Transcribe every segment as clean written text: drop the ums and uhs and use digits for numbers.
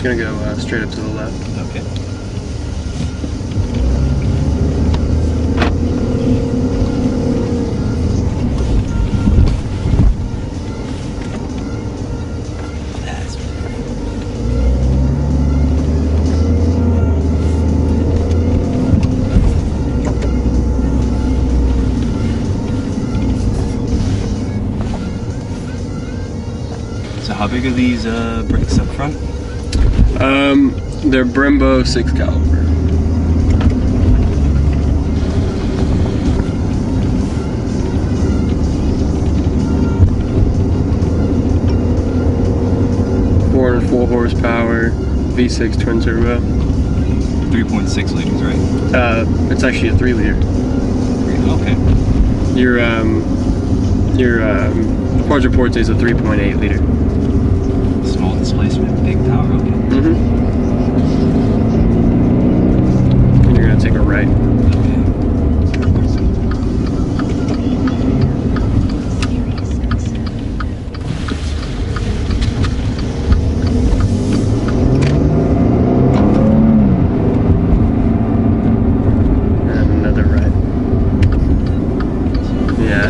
just going to go straight up to the left. Okay. How big are these bricks up front? They're Brembo 6 caliber. Four horsepower, V6 twin turbo. 3.6 liters, right? It's actually a 3 liter. Okay. Your Quattroporte is a 3.8 liter. Small displacement, big power. Okay. Mm-hmm. And you're gonna take a right. Okay. And another right. Yeah.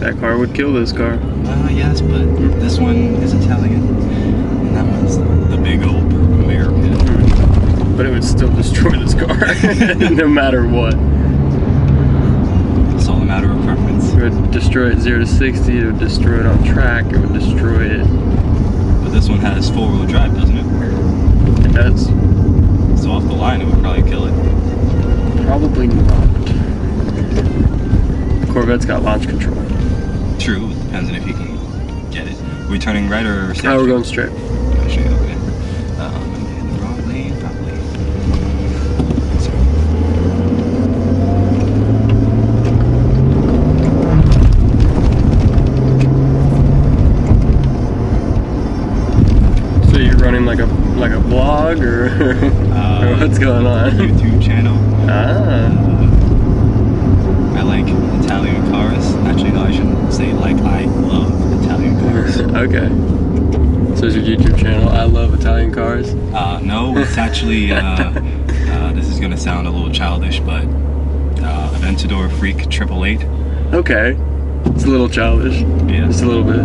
That car would kill this car. Yes, but this one is Italian, and that one's the big old American. But it would still destroy this car, no matter what. It's all a matter of preference. It would destroy it 0 to 60. It would destroy it on track. It would destroy it. But this one has four-wheel drive, doesn't it? It does. So off the line, it would probably kill it. Probably not. Corvette's got launch control. True, it depends on if you can get it. Are we turning right or straight? Oh, we're going straight. Straight, okay. In the wrong lane, probably. Sorry. So you're running like a blog, or what's going on? YouTube channel. I like Italian cars. Actually, no, I shouldn't say like. I love Italian cars. Okay. So is your YouTube channel I Love Italian Cars? No, it's actually, this is going to sound a little childish, but Aventador Freak Triple Eight. Okay. It's a little childish. Yeah. Just a little bit.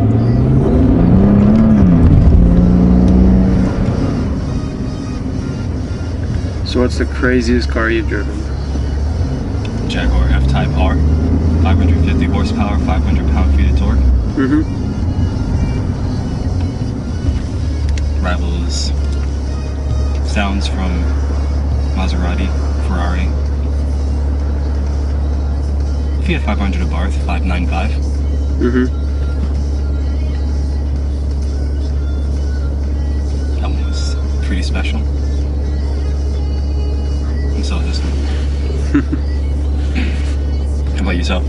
So what's the craziest car you've driven? Jaguar F-Type R, 550 horsepower, 500 pound-feet of torque. Mm-hmm. Rivals sounds from Maserati, Ferrari. Fiat 500 Abarth, 595. Mm-hmm. That one was pretty special. And so this one. How about yourself?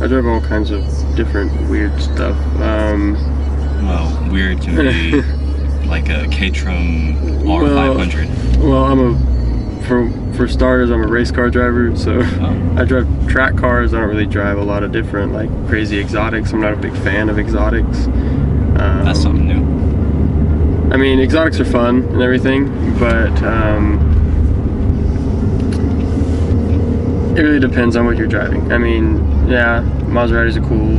I drive all kinds of different weird stuff. Well, weird can be like a Caterham R500. Well, for starters, I'm a race car driver, so I drive track cars. I don't really drive a lot of different like crazy exotics. I'm not a big fan of exotics. That's something new. I mean, exotics are fun and everything, but It really depends on what you're driving. I mean, yeah, Maseratis are cool,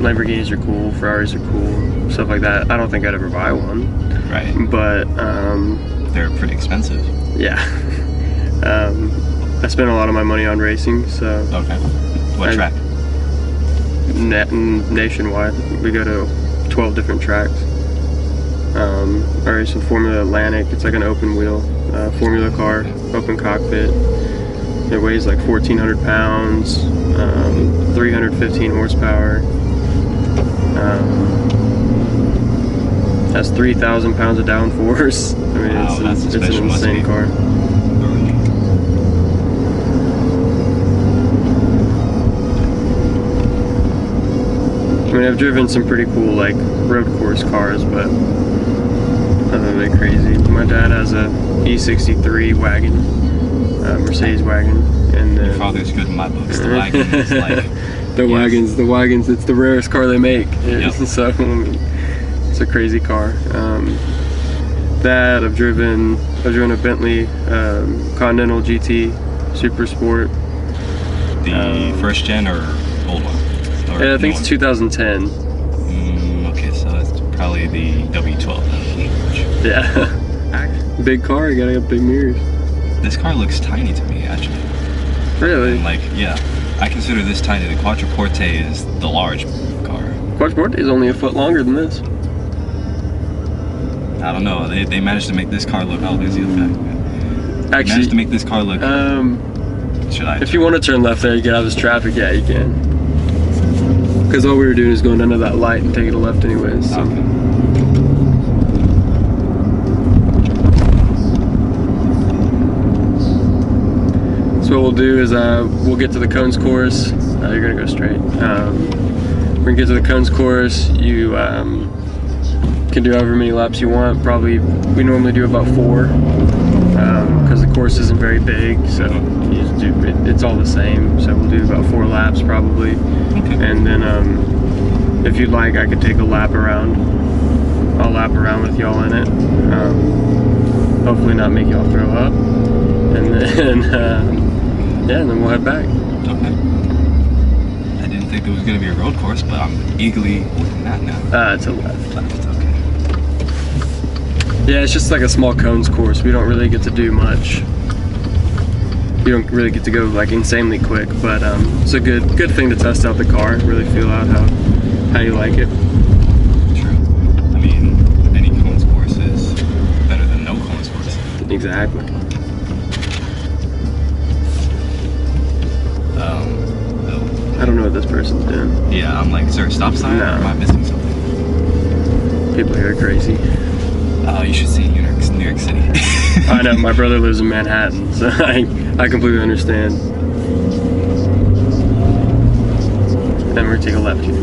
Lamborghinis are cool, Ferraris are cool, stuff like that. I don't think I'd ever buy one. Right. But they're pretty expensive. Yeah. I spend a lot of my money on racing, so. Okay. What track? Nationwide. We go to 12 different tracks. I race in Formula Atlantic. It's like an open wheel formula car, open cockpit. It weighs like 1,400 pounds, 315 horsepower. Has 3,000 pounds of downforce. I mean, wow, it's an insane car. I mean, I've driven some pretty cool, like, road course cars, but nothing really crazy. My dad has a E63 wagon, a Mercedes wagon, and your father's good in my books. The wagon is like the wagons. It's the rarest car they make. Yep. So I mean, it's a crazy car. That I've driven a Bentley Continental GT Super Sport. The first gen or old one? Yeah, I think it's 2010. Okay, so that's probably the W12. Yeah. Big car, you gotta have big mirrors. This car looks tiny to me, actually. Really? And like, yeah. I consider this tiny. The Quattroporte is the large car. Quattroporte is only a foot longer than this. I don't know. They managed to make this car look. Oh, there's the other guy. They managed to make this car look. Should I? If you want to turn left there, you get out of this traffic. Yeah, you can. Because all we were doing is going under that light and taking a left anyways. So. Okay. So what we'll do is we'll get to the cones course. You're going to go straight. We're going to get to the cones course. You can do however many laps you want. Probably, we normally do about 4. Because the course isn't very big, so you just do, it's all the same. So we'll do about 4 laps probably, and then if you'd like, I could take a lap around. I'll lap around with y'all in it. Hopefully not make y'all throw up, and then yeah, and then we'll head back. Okay. I didn't think it was gonna be a road course, but I'm eagerly looking at now. It's a left. Okay. Yeah, it's just like a small cones course. We don't really get to do much. You don't really get to go like insanely quick, but it's a good thing to test out the car, really feel out how you like it. True. I mean, any cones course is better than no cones course. Exactly. I don't know what this person's doing. Yeah, I'm like, is there a stop sign? No. Or am I missing something? People here are crazy. Oh, you should see New York City. I know, my brother lives in Manhattan, so I completely understand. Then we're gonna take a left here.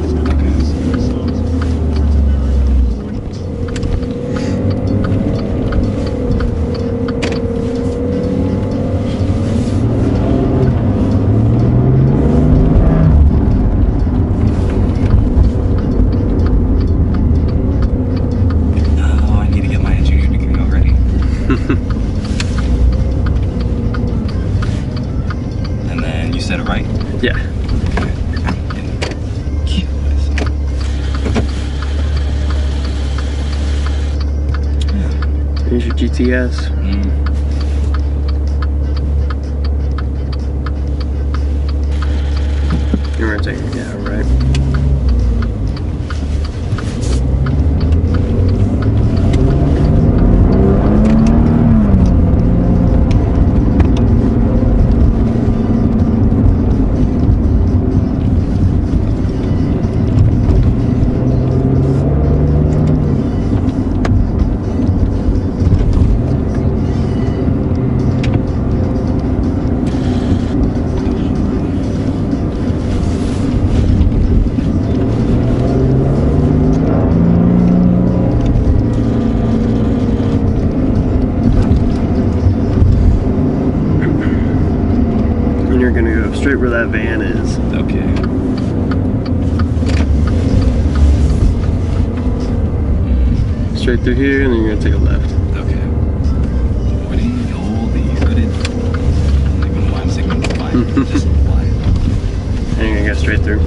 Yes. You're going to take it down, right? Where that van is. Okay. Straight through here, and then you're gonna take a left. Okay. What do you need all the hooded? I don't even know why I'm signaling the line. go straight through.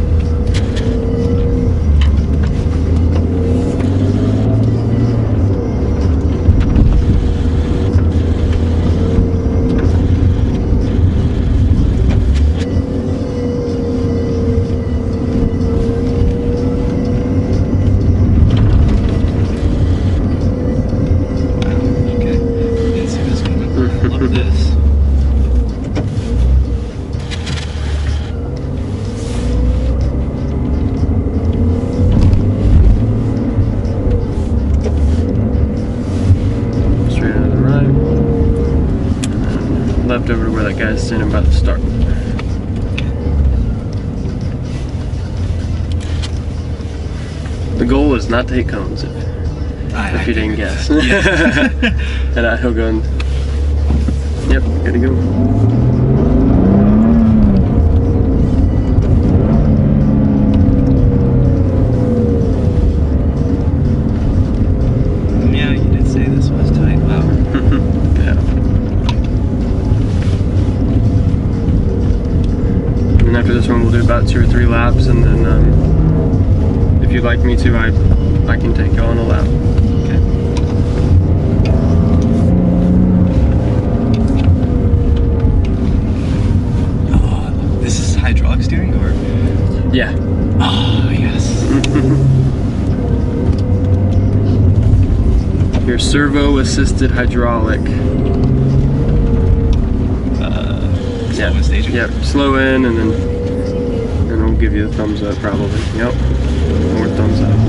Over to where that guy's standing by the start. The goal is not to hit cones if you didn't guess. Yeah. And he'll go in. Yep, good to go. About 2 or 3 laps, and then if you'd like me to, I can take you on a lap. Okay. Oh, this is hydraulic steering, or? Yeah. Oh, yes. Your servo-assisted hydraulic. Slow in stage. Yep, slow in, and then we'll give you a thumbs up, probably. Yep, more thumbs up.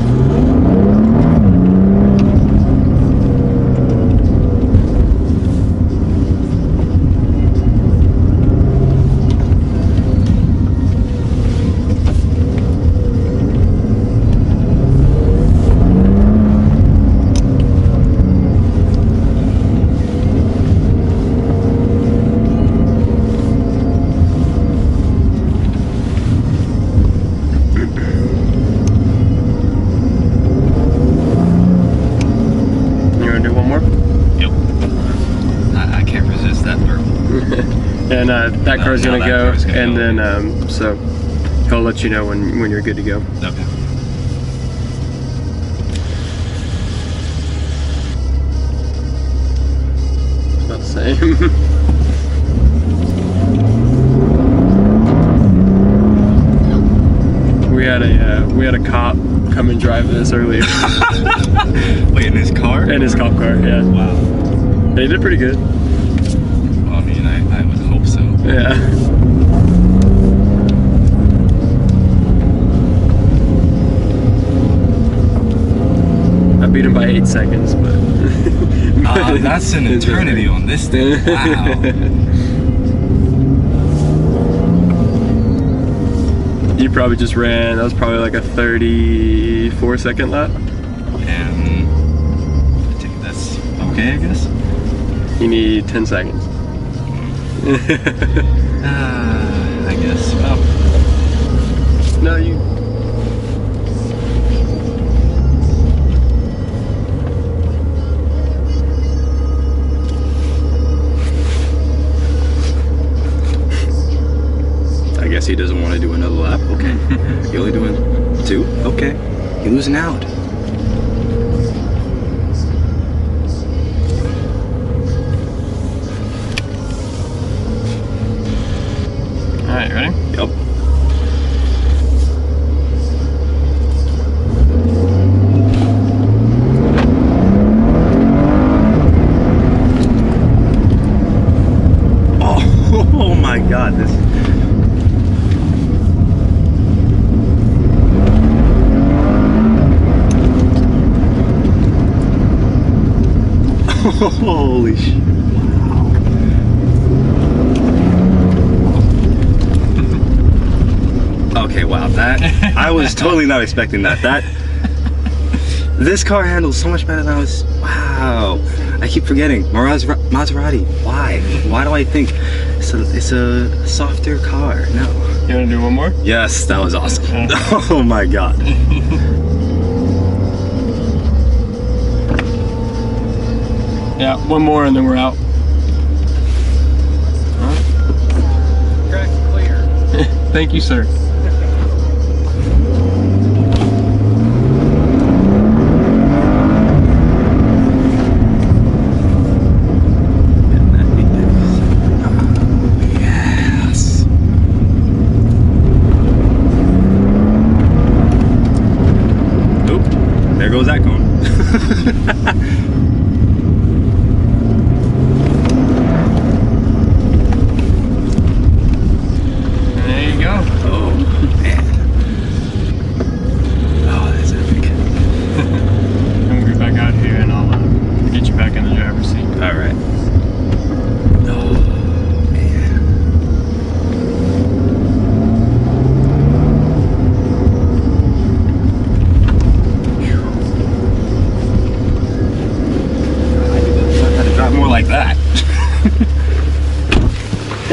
That car's gonna go, and then so he'll let you know when you're good to go. Okay. It's about the same. We had a cop come and drive this earlier. Wait, in his car? In his cop car, yeah. Wow. And he did pretty good. Well, I mean, I would hope so. Yeah. I beat him by 8 seconds, but... that's an eternity on this thing. Wow. You probably just ran, that was probably like a 34-second lap. And I think that's okay, I guess. You need 10 seconds. I guess. Oh. No, you. I guess he doesn't want to do another lap. Okay. You're only doing 2? Okay. You're losing out. Alright, ready? Yep. Oh my god, this... Holy shit. Okay, wow, that, I was totally not expecting that. This car handles so much better than I was, wow. I keep forgetting, Maserati, why? Why do I think it's a softer car? No. You wanna do one more? Yes, that was awesome. Oh my God. Yeah, one more and then we're out. Huh? Track clear. Thank you, sir.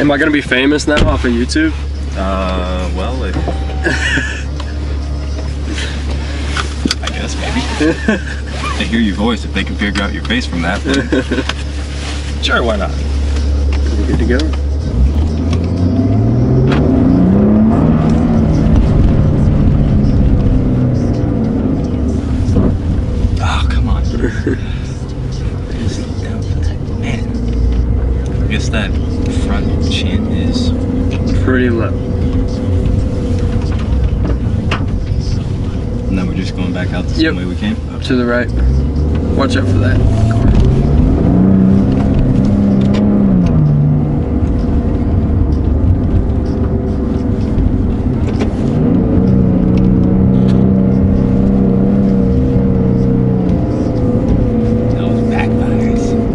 Am I gonna be famous now off of YouTube? Well, I guess maybe. They hear your voice if they can figure out your face from that. Sure, why not? We're good to go. Oh, come on. Down for that. Man, I guess that front chin is pretty low. And then we're just going back out the same way we came? Okay. To the right. Watch out for that car. Those backfires.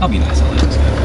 I'll be nice, I'll let this go.